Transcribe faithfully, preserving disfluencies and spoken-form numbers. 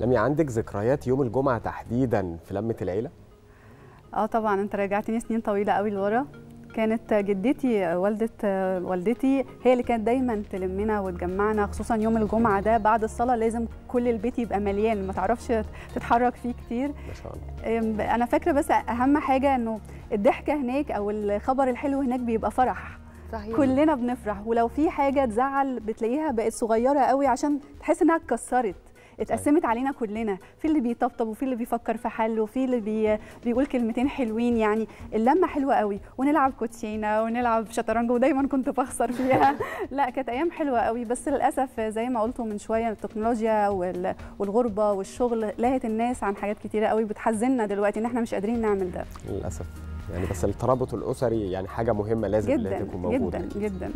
لميا، عندك ذكريات يوم الجمعه تحديدا في لمه العيله؟ اه طبعا، انت رجعتني سنين طويله قوي لورا. كانت جدتي والده والدتي هي اللي كانت دايما تلمنا وتجمعنا، خصوصا يوم الجمعه ده بعد الصلاه لازم كل البيت يبقى مليان، ما تعرفش تتحرك فيه كتير. ما شاء الله. انا فاكره بس اهم حاجه انه الضحكه هناك او الخبر الحلو هناك بيبقى فرح. صحيح. كلنا بنفرح، ولو في حاجه تزعل بتلاقيها بقت صغيره قوي عشان تحس انها اتكسرت، اتقسمت علينا كلنا، في اللي بيطبطب وفي اللي بيفكر في حله وفي اللي بي... بيقول كلمتين حلوين. يعني اللمه حلوه قوي، ونلعب كوتشينه ونلعب شطرنج، ودايما كنت بخسر فيها. لا كانت ايام حلوه قوي، بس للاسف زي ما قلتوا من شويه التكنولوجيا وال... والغربه والشغل لهت الناس عن حاجات كتيره قوي بتحزننا دلوقتي ان احنا مش قادرين نعمل ده للاسف يعني. بس الترابط الاسري يعني حاجه مهمه لازم تكون موجوده جدا جدا.